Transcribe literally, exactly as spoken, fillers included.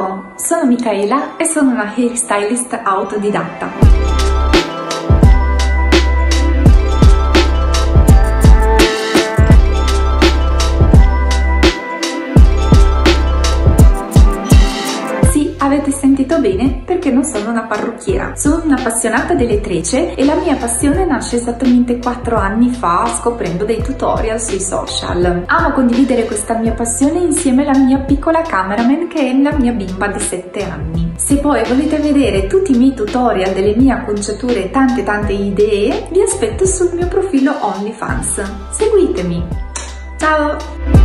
Ciao, sono Mihaela e sono una hairstylist autodidatta. Sì, avete sentito bene, perché non sono una parrucchiera. Sono un'appassionata delle trecce e la mia passione nasce esattamente quattro anni fa, scoprendo dei tutorial sui social. Amo condividere questa mia passione insieme alla mia piccola cameraman, che è la mia bimba di sette anni. Se poi volete vedere tutti i miei tutorial delle mie acconciature e tante tante idee, vi aspetto sul mio profilo OnlyFans. Seguitemi! Ciao!